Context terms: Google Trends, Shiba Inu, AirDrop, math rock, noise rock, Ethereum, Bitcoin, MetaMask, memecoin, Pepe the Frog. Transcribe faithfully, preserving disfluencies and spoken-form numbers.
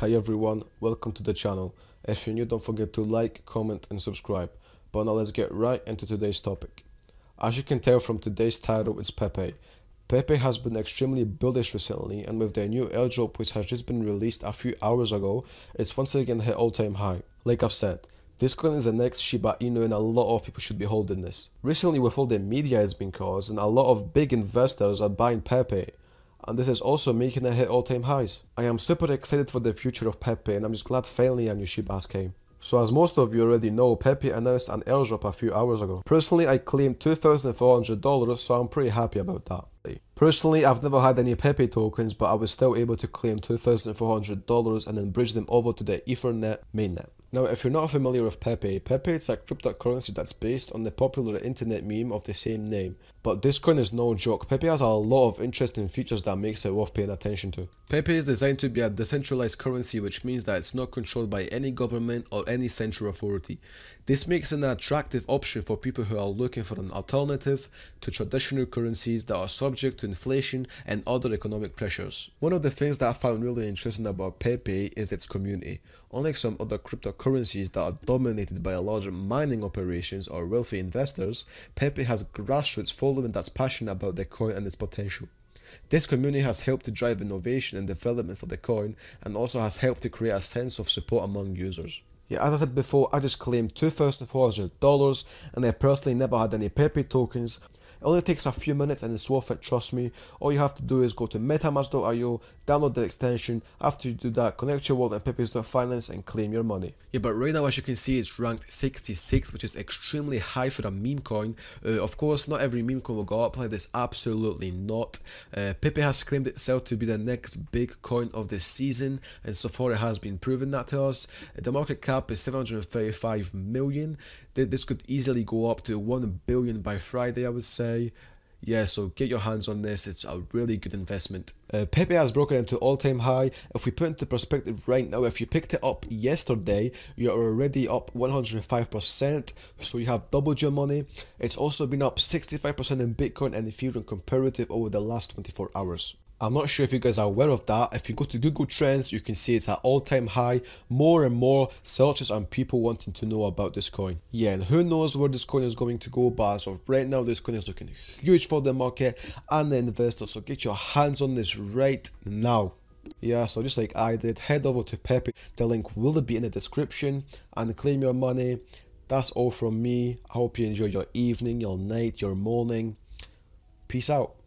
Hi everyone, welcome to the channel. If you're new, don't forget to like, comment and subscribe. But now let's get right into today's topic. As you can tell from today's title, it's Pepe. Pepe has been extremely bullish recently, and with their new airdrop which has just been released a few hours ago, it's once again hit all-time high. Like I've said, this coin is the next Shiba Inu and a lot of people should be holding this. Recently, with all the media it's been caused, and a lot of big investors are buying Pepe. And this is also making it hit all-time highs. I am super excited for the future of Pepe, and I'm just glad finally a new Shiba's came. So as most of you already know, Pepe announced an airdrop a few hours ago. Personally, I claimed two thousand four hundred dollars, so I'm pretty happy about that. Personally, I've never had any Pepe tokens, but I was still able to claim two thousand four hundred dollars and then bridge them over to the Ethernet mainnet. Now, if you're not familiar with Pepe, Pepe is a cryptocurrency that's based on the popular internet meme of the same name. But this coin is no joke. Pepe has a lot of interesting features that makes it worth paying attention to. Pepe is designed to be a decentralized currency, which means that it's not controlled by any government or any central authority. This makes it an attractive option for people who are looking for an alternative to traditional currencies that are subject to inflation and other economic pressures. One of the things that I found really interesting about Pepe is its community. Unlike some other cryptocurrencies that are dominated by large mining operations or wealthy investors, Pepe has grassroots following that's passionate about the coin and its potential. This community has helped to drive innovation and development for the coin, and also has helped to create a sense of support among users. Yeah, as I said before, I just claimed two thousand four hundred dollars, and I personally never had any Pepe tokens. It only takes a few minutes and it's worth it, trust me. All you have to do is go to metamask dot i o, download the extension. After you do that, connect your wallet and Pepe Finance and claim your money. Yeah, but right now, as you can see, it's ranked sixty-six, which is extremely high for a meme coin. Uh, of course, not every meme coin will go up like this, absolutely not. Uh, Pepe has claimed itself to be the next big coin of this season, and so far it has been proven that to us. The market cap is seven hundred thirty-five million. This could easily go up to one billion by Friday, I would say. Yeah, so get your hands on this. It's a really good investment. Uh, Pepe has broken into all-time high. If we put into perspective right now, if you picked it up yesterday, you're already up one hundred five percent, so you have doubled your money. It's also been up sixty-five percent in Bitcoin and Ethereum comparative over the last twenty-four hours. I'm not sure if you guys are aware of that. If you go to Google Trends, you can see it's at all-time high. More and more searches and people wanting to know about this coin. Yeah, and who knows where this coin is going to go, but as of right now, this coin is looking huge for the market and the investors, so get your hands on this right now. Yeah, so just like I did, head over to Pepe. The link will be in the description and claim your money. That's all from me. I hope you enjoy your evening, your night, your morning. Peace out.